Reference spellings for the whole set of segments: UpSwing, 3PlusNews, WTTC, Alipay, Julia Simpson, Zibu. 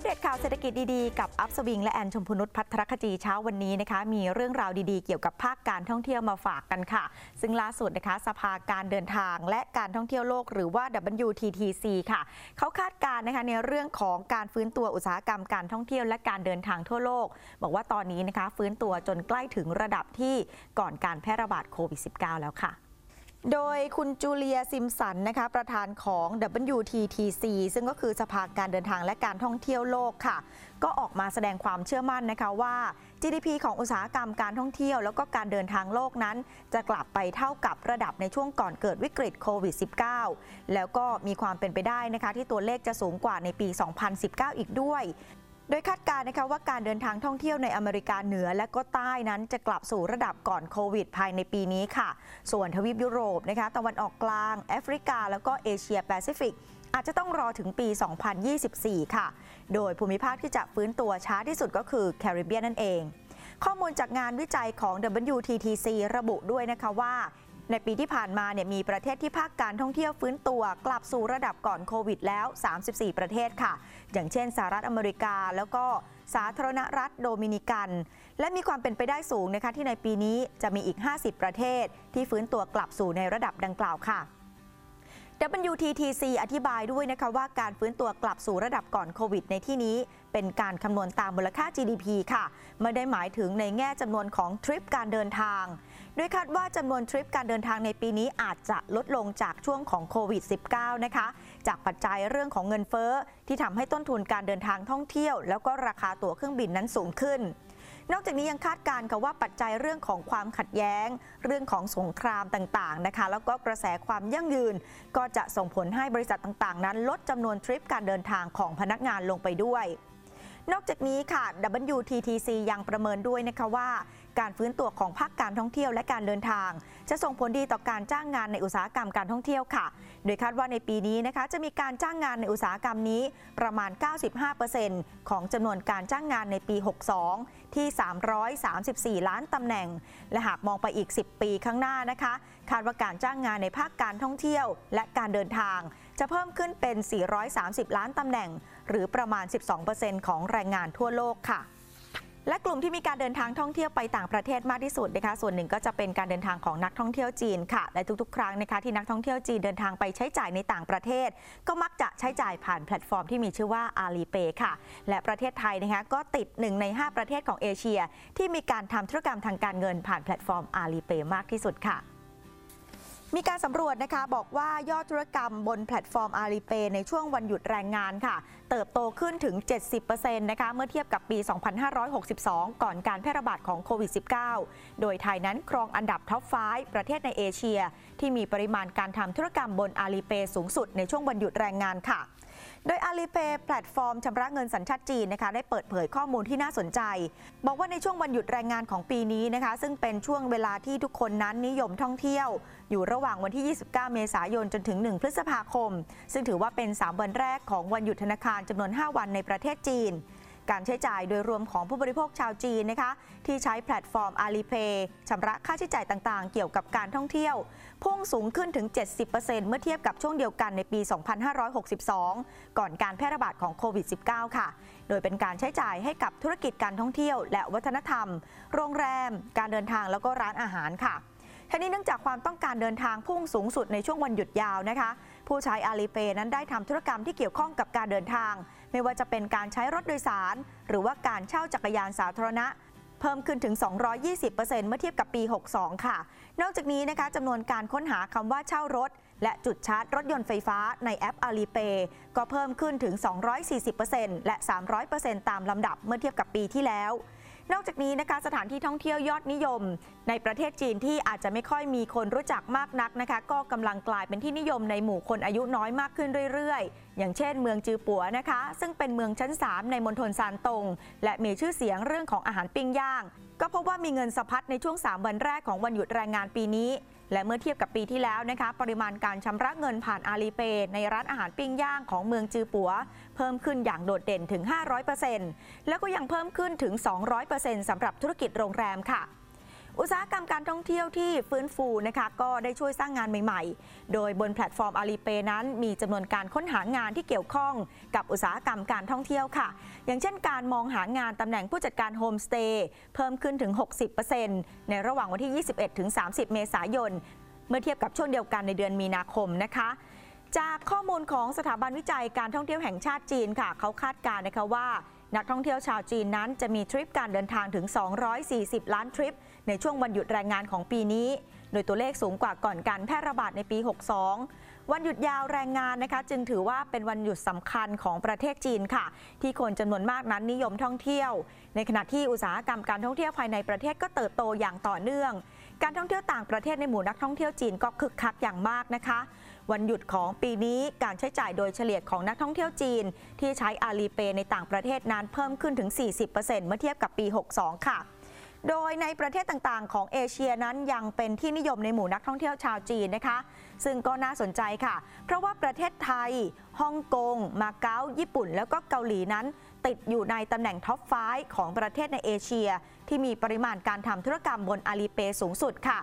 ปเดตข่าวเศรษฐกิจดีๆกับอัพสวิงและแอนชมพูนุชพัทรคจีเช้าวันนี้นะคะมีเรื่องราวดีๆเกี่ยวกับภาคการท่องเที่ยวมาฝากกันค่ะซึ่งล่าสุดนะคะสภาการเดินทางและการท่องเที่ยวโลกหรือว่า WTTC ค่ะเขาคาดการณ์นะคะในเรื่องของการฟื้นตัวอุตสาหกรรมการท่องเที่ยวและการเดินทางทั่วโลกบอกว่าตอนนี้นะคะฟื้นตัวจนใกล้ถึงระดับที่ก่อนการแพร่ระบาดโควิด -19 แล้วค่ะโดยคุณจูเลียซิมสันนะคะประธานของ WTTC ซึ่งก็คือสภาการเดินทางและการท่องเที่ยวโลกค่ะก็ออกมาแสดงความเชื่อมั่นนะคะว่า GDP ของอุตสาหกรรมการท่องเที่ยวแล้วก็การเดินทางโลกนั้นจะกลับไปเท่ากับระดับในช่วงก่อนเกิดวิกฤตโควิด -19 แล้วก็มีความเป็นไปได้นะคะที่ตัวเลขจะสูงกว่าในปี 2019 อีกด้วยโดยคาดการณ์นะคะว่าการเดินทางท่องเที่ยวในอเมริกาเหนือและก็ใต้นั้นจะกลับสู่ระดับก่อนโควิดภายในปีนี้ค่ะส่วนทวีปยุโรปนะคะตะวันออกกลางแอฟริกาแล้วก็เอเชียแปซิฟิกอาจจะต้องรอถึงปี 2024 ค่ะโดยภูมิภาคที่จะฟื้นตัวช้าที่สุดก็คือแคริบเบียนนั่นเองข้อมูลจากงานวิจัยของ WTTC ระบุด้วยนะคะว่าในปีที่ผ่านมาเนี่ยมีประเทศที่ภาคการท่องเที่ยวฟื้นตัวกลับสู่ระดับก่อนโควิดแล้ว34ประเทศค่ะอย่างเช่นสหรัฐอเมริกาแล้วก็สาธารณรัฐโดมินิกันและมีความเป็นไปได้สูงนะคะที่ในปีนี้จะมีอีก50ประเทศที่ฟื้นตัวกลับสู่ในระดับดังกล่าวค่ะ WTTC อธิบายด้วยนะคะว่าการฟื้นตัวกลับสู่ระดับก่อนโควิดในที่นี้เป็นการคำนวณตามมูลค่า GDP ค่ะไม่ได้หมายถึงในแง่จำนวนของทริปการเดินทางโดยคาดว่าจำนวนทริปการเดินทางในปีนี้อาจจะลดลงจากช่วงของโควิด -19 นะคะจากปัจจัยเรื่องของเงินเฟ้อที่ทำให้ต้นทุนการเดินทางท่องเที่ยวแล้วก็ราคาตั๋วเครื่องบินนั้นสูงขึ้นนอกจากนี้ยังคาดการณ์ค่ะว่าปัจจัยเรื่องของความขัดแย้งเรื่องของสงครามต่างๆนะคะแล้วก็กระแสความยั่งยืนก็จะส่งผลให้บริษัทต่างๆนั้นลดจำนวนทริปการเดินทางของพนักงานลงไปด้วยนอกจากนี้ค่ะ WTTC ยังประเมินด้วยนะคะว่าการฟื้นตัวของภาคการท่องเที่ยวและการเดินทางจะส่งผลดีต่อการจ้างงานในอุตสาหกรรมการท่องเที่ยวค่ะโดยคาดว่าในปีนี้นะคะจะมีการจ้างงานในอุตสาหกรรมนี้ประมาณ 95% ของจำนวนการจ้างงานในปี 62 ที่ 334 ล้านตำแหน่งและหากมองไปอีก 10 ปีข้างหน้านะคะคาดว่าการจ้างงานในภาคการท่องเที่ยวและการเดินทางจะเพิ่มขึ้นเป็น 430 ล้านตำแหน่งหรือประมาณ 12% ของแรงงานทั่วโลกค่ะและกลุ่มที่มีการเดินทางท่องเที่ยวไปต่างประเทศมากที่สุดนะคะส่วนหนึ่งก็จะเป็นการเดินทางของนักท่องเที่ยวจีนค่ะและทุกๆครั้งนะคะที่นักท่องเที่ยวจีนเดินทางไปใช้จ่ายในต่างประเทศก็มักจะใช้จ่ายผ่านแพลตฟอร์มที่มีชื่อว่า Alipay ค่ะและประเทศไทยนะคะก็ติด1ใน5ประเทศของเอเชียที่มีการทำธุรกรรมทางการเงินผ่านแพลตฟอร์ม Alipay มากที่สุดค่ะมีการสำรวจนะคะบอกว่ายอดธุรกรรมบนแพลตฟอร์ม Alipay ในช่วงวันหยุดแรงงานค่ะเติบโตขึ้นถึง 70% นะคะเมื่อเทียบกับปี 2562 ก่อนการแพร่ระบาดของโควิด -19 โดยไทยนั้นครองอันดับท็อป 5 ประเทศในเอเชียที่มีปริมาณการทำธุรกรรมบน Alipay สูงสุดในช่วงวันหยุดแรงงานค่ะโดย Alipay แพลตฟอร์มชำระเงินสัญชาติจีนนะคะได้เปิดเผยข้อมูลที่น่าสนใจบอกว่าในช่วงวันหยุดแรงงานของปีนี้นะคะซึ่งเป็นช่วงเวลาที่ทุกคนนั้นนิยมท่องเที่ยวอยู่ระหว่างวันที่ 29 เมษายนจนถึง 1 พฤษภาคมซึ่งถือว่าเป็น3วันแรกของวันหยุดธนาคารจำนวน 5 วันในประเทศจีนการใช้จ่ายโดยรวมของผู้บริโภคชาวจีนนะคะที่ใช้แพลตฟอร์ม Alipay ชำระค่าใช้จ่ายต่างๆเกี่ยวกับการท่องเที่ยวพุ่งสูงขึ้นถึง 70% เมื่อเทียบกับช่วงเดียวกันในปี 2562 ก่อนการแพร่ระบาดของโควิด -19 ค่ะโดยเป็นการใช้จ่ายให้กับธุรกิจการท่องเที่ยวและวัฒนธรรมโรงแรมการเดินทางแล้วก็ร้านอาหารค่ะทั้งนี้เนื่องจากความต้องการเดินทางพุ่งสูงสุดในช่วงวันหยุดยาวนะคะผู้ใช้ Alipay นั้นได้ทำธุรกรรมที่เกี่ยวข้องกับการเดินทางไม่ว่าจะเป็นการใช้รถโดยสารหรือว่าการเช่าจักรยานสาธารณะเพิ่มขึ้นถึง 220% เมื่อเทียบกับปี 62 ค่ะนอกจากนี้นะคะจำนวนการค้นหาคำว่าเช่ารถและจุดชาร์จรถยนต์ไฟฟ้าในแอป Alipay ก็เพิ่มขึ้นถึง 240% และ 300% ตามลำดับเมื่อเทียบกับปีที่แล้วนอกจากนี้นะคะสถานที่ท่องเที่ยวยอดนิยมในประเทศจีนที่อาจจะไม่ค่อยมีคนรู้จักมากนักนะคะก็กำลังกลายเป็นที่นิยมในหมู่คนอายุน้อยมากขึ้นเรื่อยๆอย่างเช่นเมืองจือปัวนะคะซึ่งเป็นเมืองชั้น 3ในมณฑลซานตงและมีชื่อเสียงเรื่องของอาหารปิ้งย่างก็พบว่ามีเงินสะพัดในช่วง3วันแรกของวันหยุดแรงงานปีนี้และเมื่อเทียบกับปีที่แล้วนะคะปริมาณการชำระเงินผ่าน Alipay ในร้านอาหารปิ้งย่างของเมืองจือปัวเพิ่มขึ้นอย่างโดดเด่นถึง 500% แล้วก็ยังเพิ่มขึ้นถึง 200% สำหรับธุรกิจโรงแรมค่ะ อุตสาหกรรมการท่องเที่ยวที่ฟื้นฟูนะคะก็ได้ช่วยสร้างงานใหม่ๆโดยบนแพลตฟอร์มอาลีเพย์นั้นมีจำนวนการค้นหางานที่เกี่ยวข้องกับอุตสาหกรรมการท่องเที่ยวค่ะอย่างเช่นการมองหางานตำแหน่งผู้จัดการโฮมสเตย์เพิ่มขึ้นถึง 60% ในระหว่างวันที่ 21-30 เมษายนเมื่อเทียบกับช่วงเดียวกันในเดือนมีนาคมนะคะจากข้อมูลของสถาบันวิจัยการท่องเที่ยวแห่งชาติจีนค่ะเขาคาดการณ์นะคะว่านักท่องเที่ยวชาวจีนนั้นจะมีทริปการเดินทางถึง240 ล้านทริปในช่วงวันหยุดแรงงานของปีนี้โดยตัวเลขสูงกว่าก่อนการแพร่ระบาดในปี 62 วันหยุดยาวแรงงานนะคะจึงถือว่าเป็นวันหยุดสำคัญของประเทศจีนค่ะที่คนจำนวนมากนั้นนิยมท่องเที่ยวในขณะที่อุตสาหกรรมการท่องเที่ยวภายในประเทศก็เติบโตอย่างต่อเนื่องการท่องเที่ยวต่างประเทศในหมู่นักท่องเที่ยวจีนก็คึกคักอย่างมากนะคะวันหยุดของปีนี้การใช้จ่ายโดยเฉลี่ยของนักท่องเที่ยวจีนที่ใช้อาลีเพย์ในต่างประเทศนั้นเพิ่มขึ้นถึง 40% เมื่อเทียบกับปี 62 ค่ะโดยในประเทศต่างๆของเอเชียนั้นยังเป็นที่นิยมในหมู่นักท่องเที่ยวชาวจีนนะคะซึ่งก็น่าสนใจค่ะเพราะว่าประเทศไทยฮ่องกงมาเก๊าญี่ปุ่นแล้วก็เกาหลีนั้นติดอยู่ในตำแหน่งท็อป 5 ของประเทศในเอเชียที่มีปริมาณการทำธุรกรรมบนอาลีเพย์สูงสุดค่ะ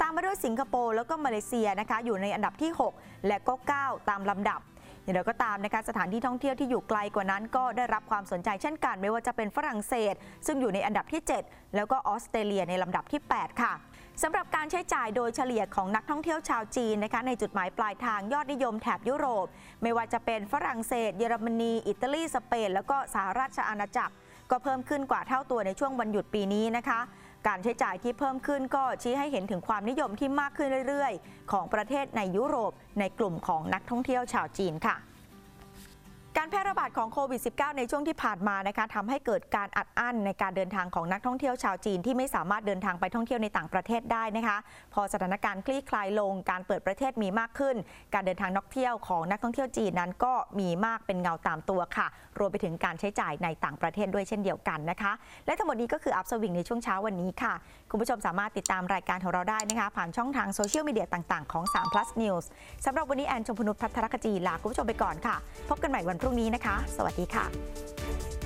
ตามมาด้วยสิงคโปร์แล้วก็มาเลเซียนะคะอยู่ในอันดับที่ 6 และก็ 9 ตามลำดับอย่างไรก็ตามนะคะสถานที่ท่องเที่ยวที่อยู่ไกลกว่านั้นก็ได้รับความสนใจเช่นกันไม่ว่าจะเป็นฝรั่งเศสซึ่งอยู่ในอันดับที่ 7 แล้วก็ออสเตรเลียในลำดับที่ 8 ค่ะสำหรับการใช้จ่ายโดยเฉลี่ยของนักท่องเที่ยวชาวจีนนะคะในจุดหมายปลายทางยอดนิยมแถบยุโรปไม่ว่าจะเป็นฝรั่งเศสเยอรมนีอิตาลีสเปนแล้วก็สหราชอาณาจักรก็เพิ่มขึ้นกว่าเท่าตัวในช่วงวันหยุดปีนี้นะคะการใช้จ่ายที่เพิ่มขึ้นก็ชี้ให้เห็นถึงความนิยมที่มากขึ้นเรื่อยๆของประเทศในยุโรปในกลุ่มของนักท่องเที่ยวชาวจีนค่ะการแพร่ระบาดของโควิด -19 ในช่วงที่ผ่านมานะคะทำให้เกิดการอัดอั้นในการเดินทางของนักท่องเที่ยวชาวจีนที่ไม่สามารถเดินทางไปท่องเที่ยวในต่างประเทศได้นะคะพอสถานการณ์คลี่คลายลงการเปิดประเทศมีมากขึ้นการเดินทางนักท่องเที่ยวของนักท่องเที่ยวจีนนั้นก็มีมากเป็นเงาตามตัวค่ะรวมไปถึงการใช้จ่ายในต่างประเทศด้วยเช่นเดียวกันนะคะและทั้งหมดนี้ก็คืออัพสวิงในช่วงเช้าวันนี้ค่ะคุณผู้ชมสามารถติดตามรายการของเราได้นะคะผ่านช่องทางโซเชียลมีเดียต่างๆของ3 plus news สำหรับวันนี้แอนชมพูนุชพัทรคจีลาคุณผู้ชมไปก่อนค่ะพบกันใหม่วันพรุ่งนี้นะคะสวัสดีค่ะ